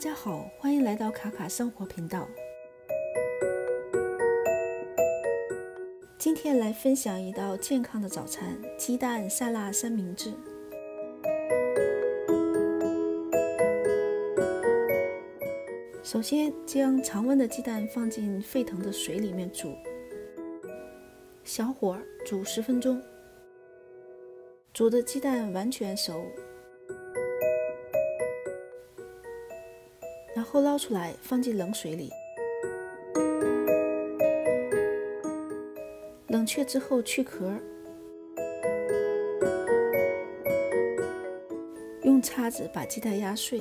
大家好，欢迎来到卡卡生活频道。今天来分享一道健康的早餐——鸡蛋沙拉三明治。首先，将常温的鸡蛋放进沸腾的水里面煮，小火煮10分钟。煮的鸡蛋完全熟，然后捞出来放进冷水里，冷却之后去壳，用叉子把鸡蛋压碎。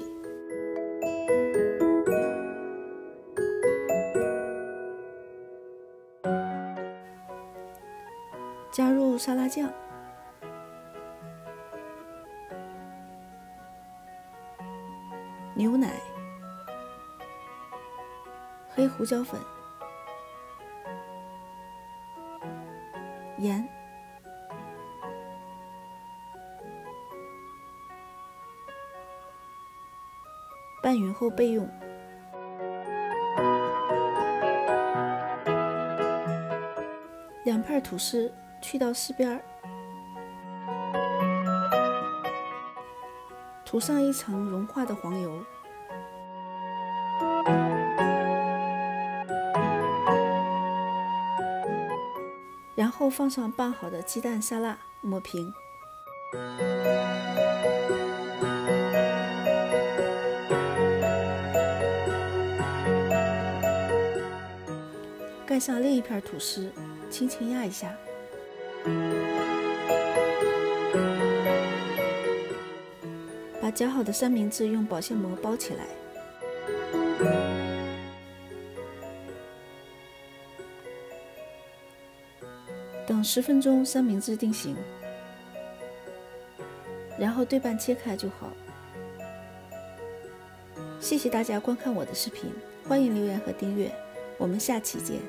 加入沙拉酱、牛奶、黑胡椒粉、盐、拌匀后备用。2片吐司去到4边，涂上1层融化的黄油，然后放上拌好的鸡蛋沙拉，抹平。盖上另1片吐司，轻轻压一下。把夹好的三明治用保鲜膜包起来，等10分钟三明治定型，然后对半切开就好。谢谢大家观看我的视频，欢迎留言和订阅，我们下期见。